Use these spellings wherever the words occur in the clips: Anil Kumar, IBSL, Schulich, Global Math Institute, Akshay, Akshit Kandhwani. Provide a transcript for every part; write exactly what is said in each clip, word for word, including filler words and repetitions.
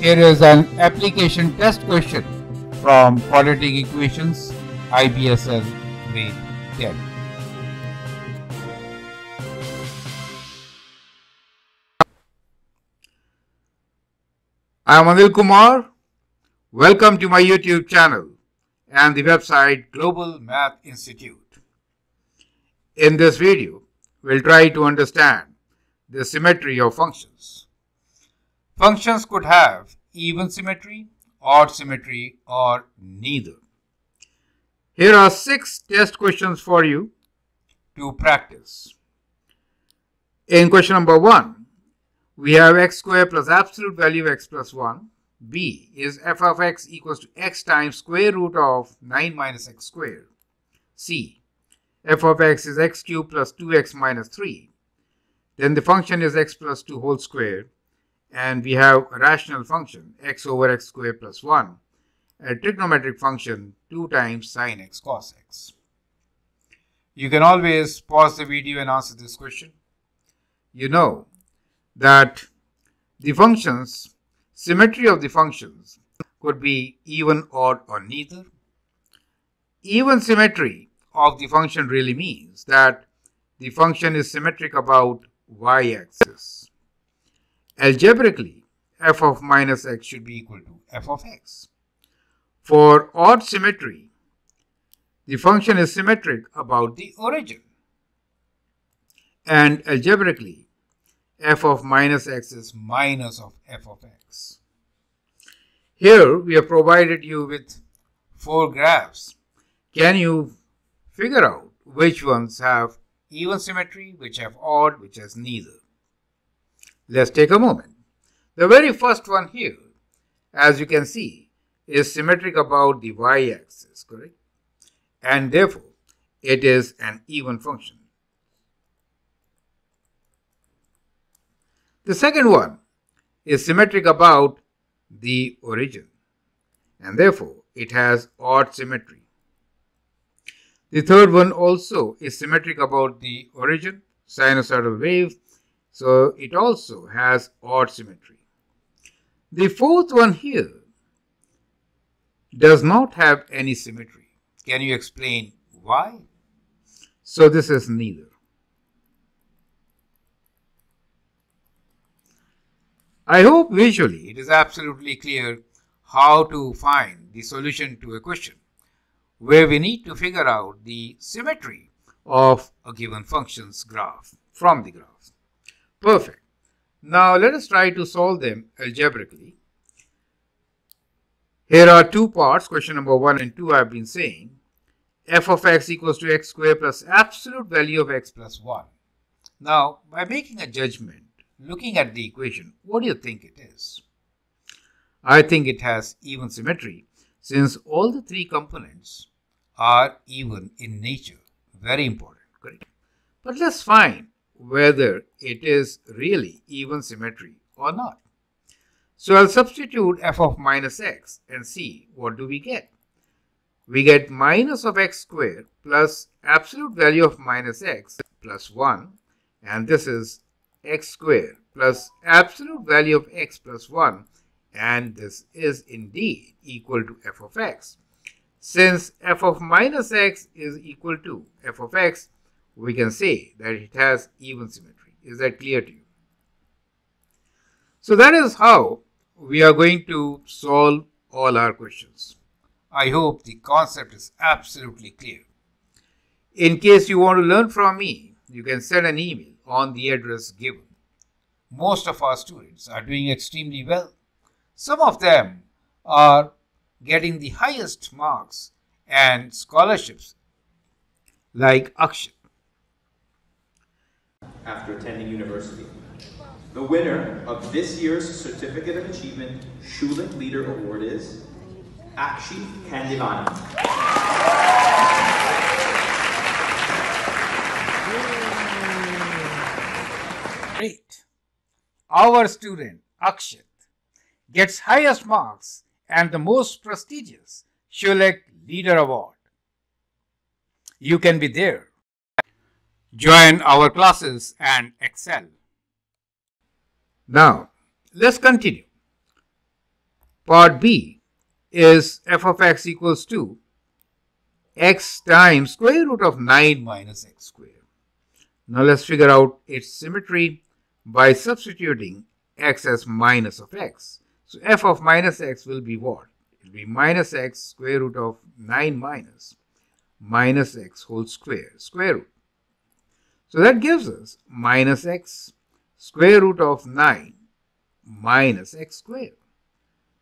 Here is an application test question from quadratic equations, I B S L grade ten. I am Anil Kumar. Welcome to my YouTube channel and the website Global Math Institute. In this video, we will try to understand the symmetry of functions. Functions could have even symmetry, odd symmetry, or neither. Here are six test questions for you to practice. In question number one, we have x squared plus absolute value of x plus one. B is f of x equals to x times square root of nine minus x squared. C, f of x is x cubed plus two x minus three. Then the function is x plus two whole squared. And we have a rational function x over x squared plus one, a trigonometric function two times sine x cos x. You can always pause the video and answer this question. You know that the functions, symmetry of the functions could be even, odd, or neither. Even symmetry of the function really means that the function is symmetric about y-axis. Algebraically, f of minus x should be equal to f of x. For odd symmetry, the function is symmetric about the origin. And algebraically, f of minus x is minus of f of x. Here, we have provided you with four graphs. Can you figure out which ones have even symmetry, which have odd, which has neither? Let's take a moment. The very first one here, as you can see, is symmetric about the y-axis, correct? And therefore, it is an even function. The second one is symmetric about the origin, and therefore, it has odd symmetry. The third one also is symmetric about the origin, sinusoidal wave, so it also has odd symmetry. The fourth one here does not have any symmetry. Can you explain why? So this is neither. I hope visually it is absolutely clear how to find the solution to a question where we need to figure out the symmetry of a given function's graph from the graph. Perfect. Now let us try to solve them algebraically. Here are two parts. Question number one and two I have been saying. F of x equals to x squared plus absolute value of x plus one. Now by making a judgment, looking at the equation, what do you think it is? I think it has even symmetry since all the three components are even in nature. Very important, correct? But let's find whether it is really even symmetry or not. So I'll substitute f of minus x and see what do we get. We get minus of x squared plus absolute value of minus x plus one, and this is x squared plus absolute value of x plus one, and this is indeed equal to f of x. Since f of minus x is equal to f of x, we can say that it has even symmetry. Is that clear to you? So that is how we are going to solve all our questions. I hope the concept is absolutely clear. In case you want to learn from me, you can send an email on the address given. Most of our students are doing extremely well. Some of them are getting the highest marks and scholarships like Akshay. After attending university. The winner of this year's Certificate of Achievement Schulich Leader Award is Akshit Kandhwani. Great. Our student Akshit gets highest marks and the most prestigious Schulich Leader Award. You can be there. Join our classes and excel. Now, let's continue. Part B is f of x equals to x times square root of nine minus x square. Now let's figure out its symmetry by substituting x as minus of x. So f of minus x will be what? It will be minus x square root of nine minus minus x whole square square root. So that gives us minus x square root of nine minus x square.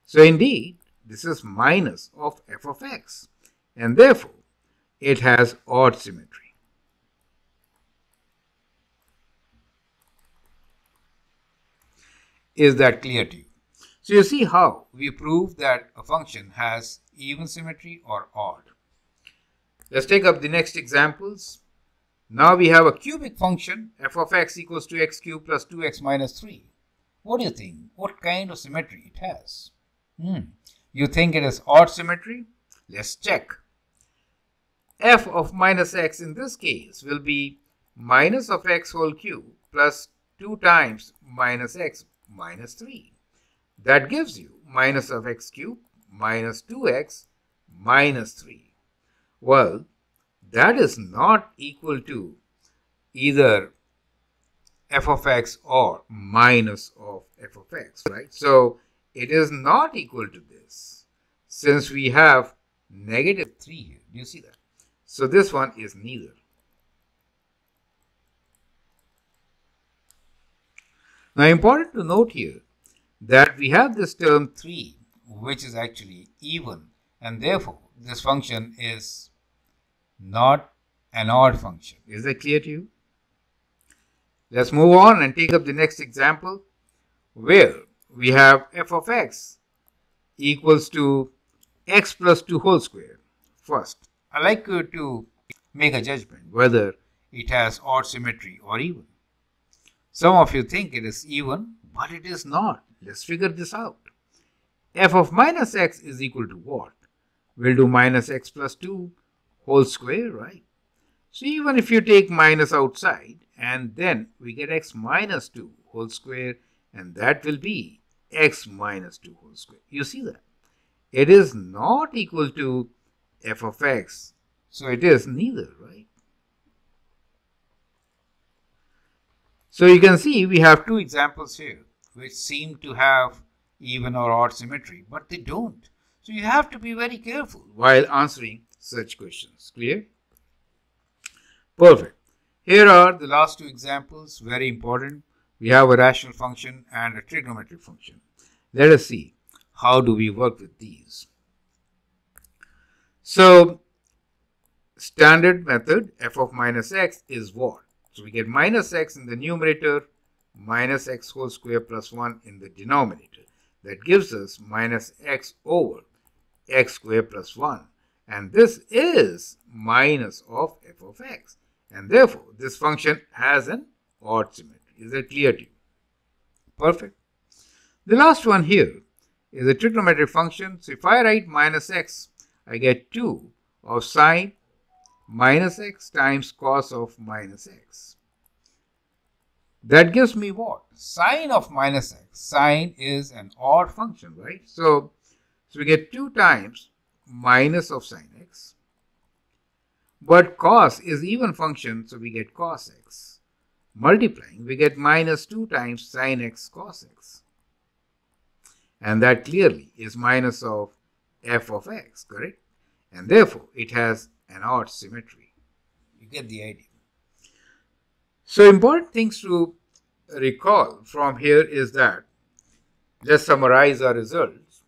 So indeed, this is minus of f of x, and therefore it has odd symmetry. Is that clear to you? So you see how we prove that a function has even symmetry or odd. Let's take up the next examples. Now we have a cubic function, f of x equals to x cubed plus two x minus three. What do you think? What kind of symmetry it has? Hmm. You think it is odd symmetry? Let's check. F of minus x in this case will be minus of x whole cube plus two times minus x minus three. That gives you minus of x cubed minus two x minus three. Well, that is not equal to either f of x or minus of f of x, right? So it is not equal to this, since we have negative three here. Do you see that? So this one is neither. Now, important to note here that we have this term three, which is actually even, and therefore this function is not an odd function. Is that clear to you? Let's move on and take up the next example, where we have f of x equals to x plus two whole square. First, I'd like you to make a judgment whether it has odd symmetry or even. Some of you think it is even, but it is not. Let's figure this out. F of minus x is equal to what? We'll do minus x plus two whole square, right? So even if you take minus outside, and then we get x minus two whole square, and that will be x minus two whole square. You see that? It is not equal to f of x, so it is neither, right? So you can see we have two examples here which seem to have even or odd symmetry, but they don't. So you have to be very careful while answering such questions. Clear? Perfect. Here are the last two examples, very important. We have a rational function and a trigonometric function. Let us see how do we work with these. So standard method, f of minus x is what? So we get minus x in the numerator, minus x whole square plus one in the denominator. That gives us minus x over x square plus one. And this is minus of f of x. And therefore, this function has an odd symmetry. Is that clear to you? Perfect. The last one here is a trigonometric function. So if I write minus x, I get two of sine minus x times cos of minus x. That gives me what? Sine of minus x. Sine is an odd function, right? So, so we get two times minus of sine x. But cos is even function, so we get cos x. Multiplying, we get minus two times sine x cos x. And that clearly is minus of f of x, correct? And therefore, it has an odd symmetry. You get the idea. So important things to recall from here is that, let's summarize our results.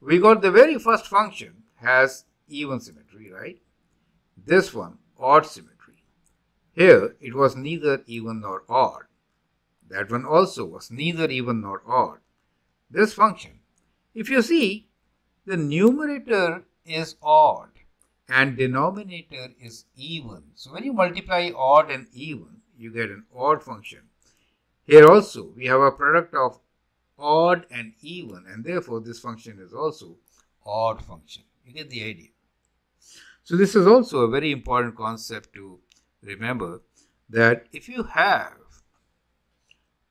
We got the very first function has even symmetry, right? This one, odd symmetry. Here, it was neither even nor odd. That one also was neither even nor odd. This function, if you see, the numerator is odd and denominator is even. So when you multiply odd and even, you get an odd function. Here also, we have a product of odd and even, and therefore this function is also odd function. You get the idea. So this is also a very important concept to remember, that if you have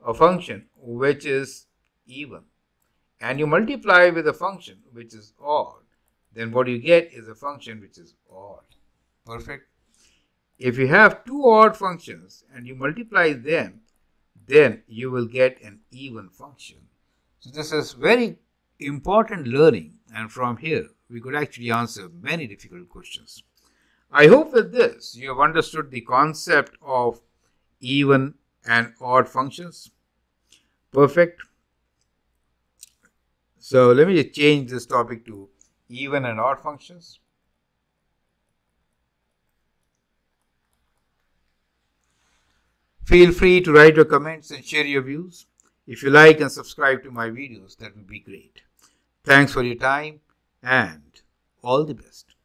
a function which is even, and you multiply with a function which is odd, then what you get is a function which is odd. Perfect. If you have two odd functions and you multiply them, then you will get an even function. So this is very important learning, and from here we could actually answer many difficult questions. I hope with this you have understood the concept of even and odd functions. Perfect. So let me just change this topic to even and odd functions. Feel free to write your comments and share your views. If you like and subscribe to my videos, that would be great. Thanks for your time and all the best.